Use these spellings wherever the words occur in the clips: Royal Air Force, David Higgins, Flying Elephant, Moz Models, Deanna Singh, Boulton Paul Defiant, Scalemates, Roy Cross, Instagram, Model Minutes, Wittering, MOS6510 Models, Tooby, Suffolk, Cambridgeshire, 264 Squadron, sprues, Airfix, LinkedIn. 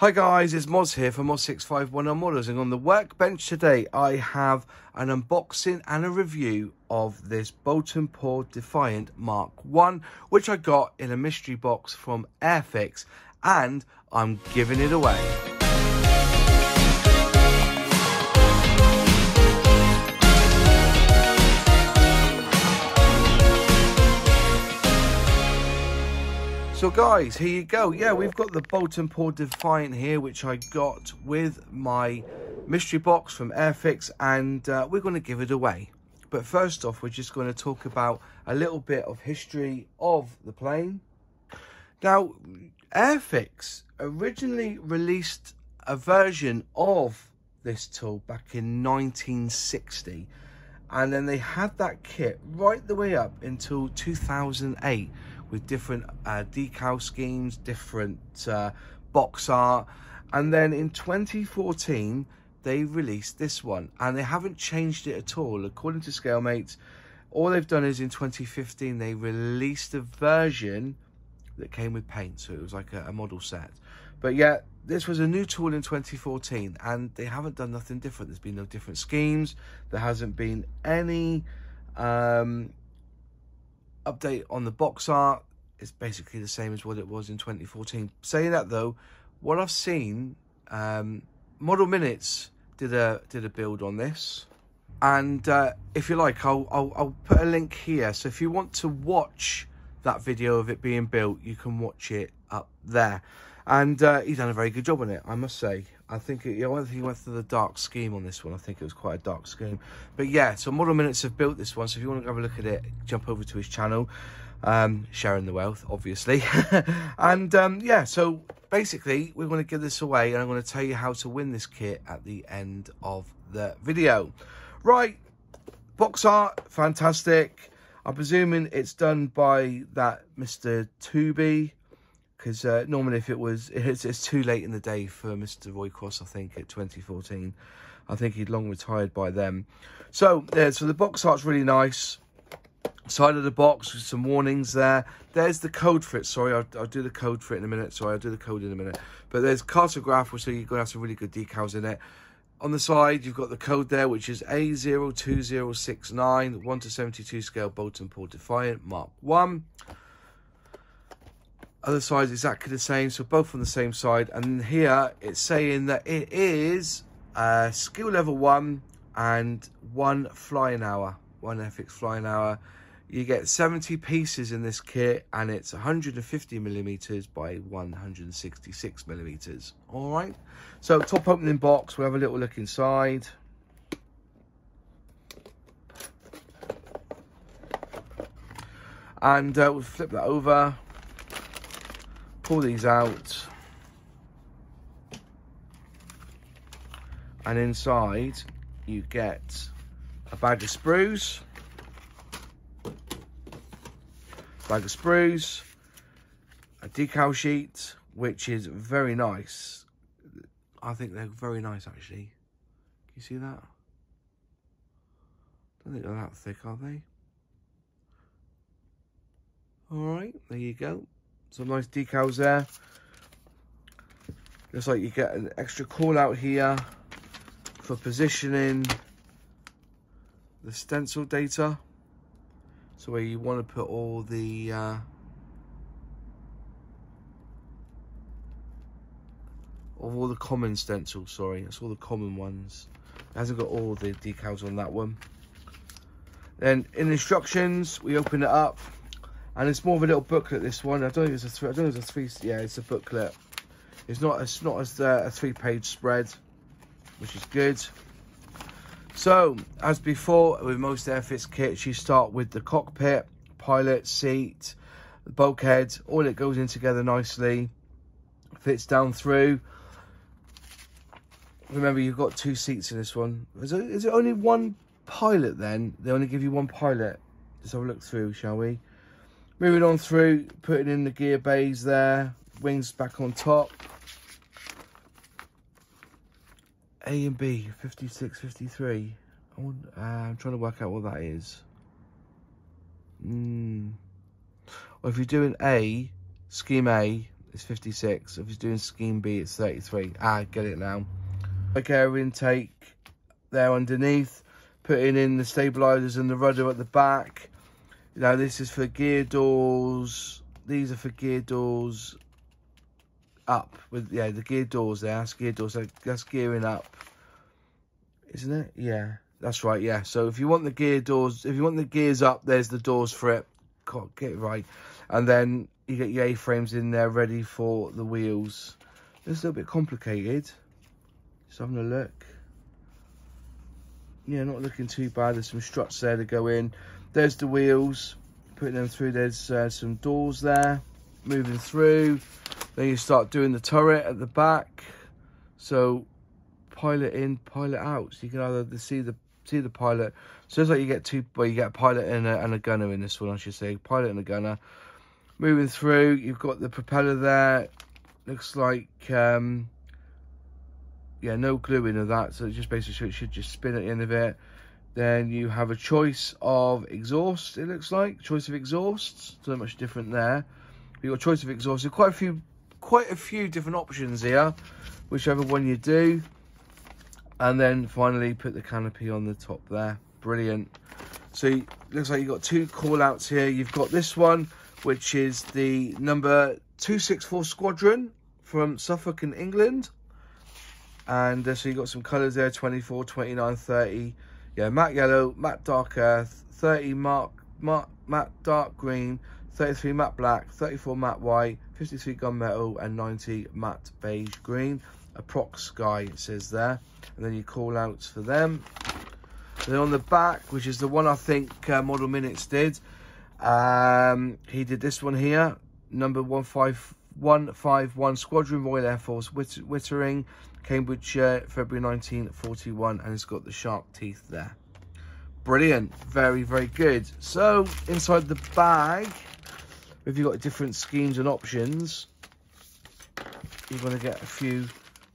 Hi guys, it's Moz here for Moz651 on Models, and on the workbench today I have an unboxing and a review of this Boulton Paul Defiant Mark 1, which I got in a mystery box from Airfix, and I'm giving it away. So guys, here you go. Yeah, we've got the Boulton Paul Defiant here, which I got with my mystery box from Airfix, and we're going to give it away. But first off, we're just going to talk about a little bit of history of the plane. Now, Airfix originally released a version of this tool back in 1960, and then they had that kit right the way up until 2008, with different decal schemes, different box art. And then in 2014, they released this one, and they haven't changed it at all. According to Scalemates, all they've done is in 2015, they released a version that came with paint, so it was like a model set. But yeah, this was a new tool in 2014, and they haven't done nothing different. There's been no different schemes. There hasn't been any update on the box art. It's basically the same as what it was in 2014. Saying that though, what I've seen, Model Minutes did a build on this, and if you like, I'll put a link here, so if you want to watch that video of it being built, you can watch it up there. And he's done a very good job on it, I must say. I think he went through the dark scheme on this one. I think it was quite a dark scheme. But yeah, so Model Minutes have built this one. So if you want to have a look at it, jump over to his channel. Sharing the wealth, obviously. And yeah, so basically we're going to give this away, and I'm going to tell you how to win this kit at the end of the video. Right, box art, fantastic. I'm presuming it's done by that Mr. Tooby, because normally if it was, it's too late in the day for Mr. Roy Cross, I think, at 2014. I think he'd long retired by then. So, yeah, so the box art's really nice. Side of the box with some warnings there. There's the code for it. Sorry, I'll do the code for it in a minute. Sorry, I'll do the code in a minute. But there's cartograph, so you're going to have some really good decals in it. On the side, you've got the code there, which is A02069, 1/72 scale Boulton Paul Defiant Mark 1. Other side is exactly the same, so both on the same side. And here it's saying that it is skill level 1 and 1 flying hour, 1 Airfix flying hour. You get 70 pieces in this kit, and it's 150mm by 166mm. All right, so top opening box, we'll have a little look inside. And we'll flip that over, pull these out. And inside, you get a bag of sprues. A decal sheet, which is very nice. I think they're very nice, actually. Can you see that? I don't think they're that thick, are they? All right, there you go. Some nice decals there. Looks like you get an extra call out here for positioning the stencil data. So where you want to put all the common stencils, sorry, that's all the common ones. It hasn't got all the decals on that one. Then in instructions, we open it up, and it's more of a little booklet, this one. I don't think it's a three, yeah, it's a booklet. It's not a three-page spread, which is good. So, as before, with most Airfix kits, you start with the cockpit, pilot, seat, bulkhead, all it goes in together nicely, fits down through. Remember, you've got 2 seats in this one. Is it only 1 pilot then? They only give you 1 pilot. Let's have a look through, shall we? Moving on through, putting in the gear bays there, wings back on top. A and B, 56, 53. I'm trying to work out what that is. Well, if you're doing A, scheme A, it's 56. If he's doing scheme B, it's 33. I get it now. Okay, air intake there underneath, putting in the stabilizers and the rudder at the back. Now this is for gear doors. These are for gear doors up. With yeah, the gear doors there. That's gear doors. That's gearing up, isn't it? Yeah, that's right. Yeah. So if you want the gear doors, if you want the gears up, there's the doors for it. God, get it right. And then you get your A-frames in there ready for the wheels. It's a little bit complicated. Just having a look. Yeah, not looking too bad. There's some struts there to go in. There's the wheels, putting them through. There's some doors there, moving through. Then you start doing the turret at the back. So pilot in, pilot out. So you can either see the pilot. So it's like you get two, well, you get a pilot and a gunner in this one, I should say. Pilot and a gunner. Moving through, you've got the propeller there. Looks like, yeah, no gluing of that. So it just basically it should just spin at the end of it. Then you have a choice of exhaust, it looks like. Choice of exhausts, so much different there. You've got a choice of exhaust. So quite a few different options here, whichever one you do. And then finally put the canopy on the top there. Brilliant. So it looks like you've got two call outs here. You've got this one, which is the number 264 Squadron from Suffolk in England. And so you've got some colours there, 24, 29, 30. Yeah, matte yellow, matte dark earth, 30 matte dark green, 33 matte black, 34 matte white, 53 gunmetal, and 90 matte beige green. Approx sky, it says there. And then you call outs for them. And then on the back, which is the one I think Model Minutes did, he did this one here, number 151 Squadron, Royal Air Force, Wittering, Cambridgeshire, February 1941, and it's got the shark teeth there. Brilliant. Very, very good. So inside the bag, if you've got different schemes and options, you're going to get a few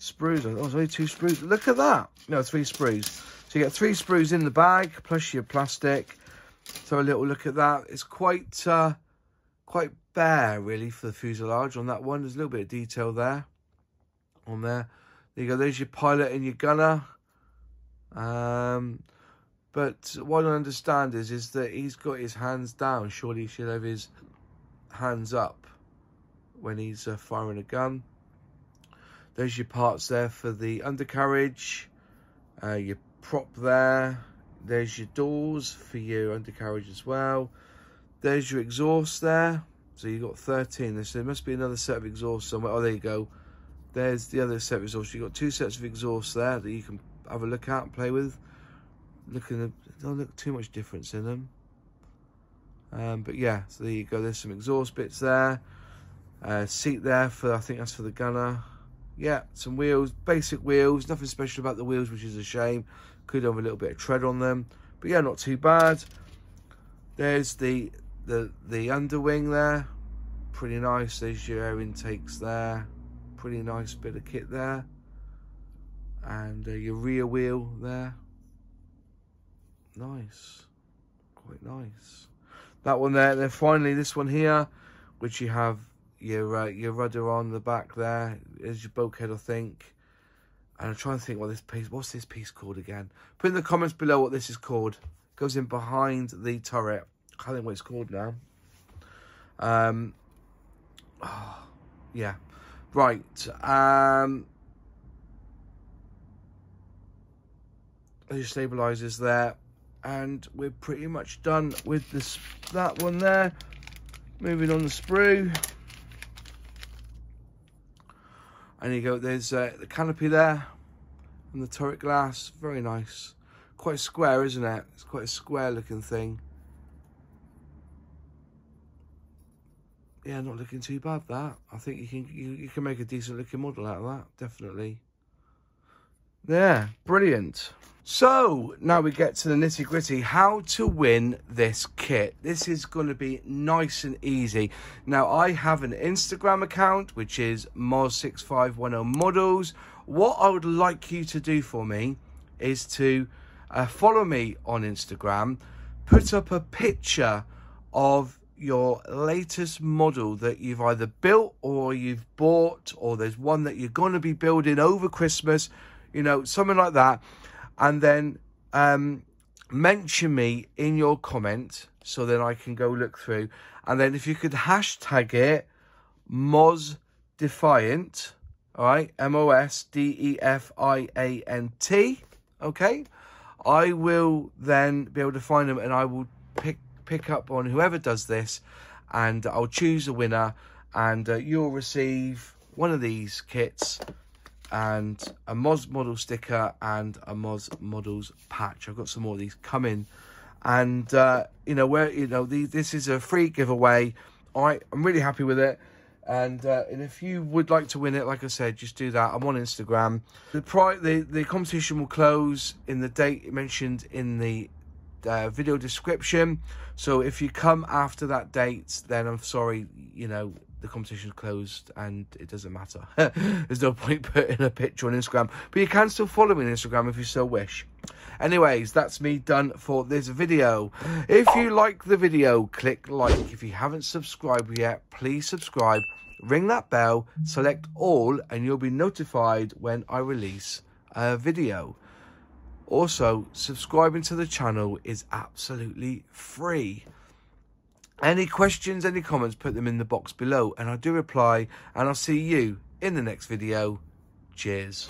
sprues. Oh, there's only two sprues. Look at that. No, three sprues. So you get three sprues in the bag, plus your plastic. So a little look at that. It's quite quite bare, really, for the fuselage on that one. There's a little bit of detail there. On there. There you go, there's your pilot and your gunner. But what I don't understand is that he's got his hands down. Surely he should have his hands up when he's firing a gun. There's your parts there for the undercarriage. Your prop there. There's your doors for your undercarriage as well. There's your exhaust there. So you've got 13. So there must be another set of exhaust somewhere. Oh, there you go. There's the other set of exhaust. You've got two sets of exhausts there that you can have a look at and play with. Don't look too much difference in them. But yeah, so there you go. There's some exhaust bits there. Seat there for, I think that's for the gunner. Yeah, some wheels, basic wheels. Nothing special about the wheels, which is a shame. Could have a little bit of tread on them. But yeah, not too bad. There's the underwing there. Pretty nice. There's your air intakes there. Pretty nice bit of kit there, and your rear wheel there. Nice, quite nice. That one there. And then finally this one here, which you have your rudder on the back there. There's your bulkhead, I think. And I'm trying to think what this piece. What's this piece called again? Put in the comments below what this is called. It goes in behind the turret. I can't think what it's called now. Yeah. Right, there's stabilisers there, and we're pretty much done with this, that one there. Moving on the sprue, and you go, there's the canopy there, and the turret glass, very nice. Quite square, isn't it? It's quite a square looking thing. Yeah, not looking too bad, that. I think you can make a decent looking model out of that, definitely. Yeah, brilliant. So now we get to the nitty gritty, how to win this kit. This is going to be nice and easy. Now I have an Instagram account, which is Moz6510Models. What I would like you to do for me is to follow me on Instagram, put up a picture of your latest model that you've either built or you've bought, or there's one that you're going to be building over Christmas, you know, something like that. And then mention me in your comment so then I can go look through. And then if you could hashtag it Moz Defiant, all right, MOS DEFIANT, okay? I will then be able to find them, and I will pick up on whoever does this, and I'll choose a winner, and you'll receive one of these kits and a Moz model sticker and a Moz models patch. I've got some more of these coming, and you know, where you know, this is a free giveaway. All right, I'm really happy with it, and if you would like to win it, like I said, just do that. I'm on Instagram. The competition will close in the date mentioned in the video description, so if you come after that date, then I'm sorry, you know, the competition's closed and it doesn't matter. There's no point putting a picture on Instagram, but you can still follow me on Instagram if you so wish. Anyways, that's me done for this video. If you like the video, click like. If you haven't subscribed yet, please subscribe, ring that bell, select all, and you'll be notified when I release a video. Also, subscribing to the channel is absolutely free. Any questions, any comments, put them in the box below, and I do reply, and I'll see you in the next video. Cheers.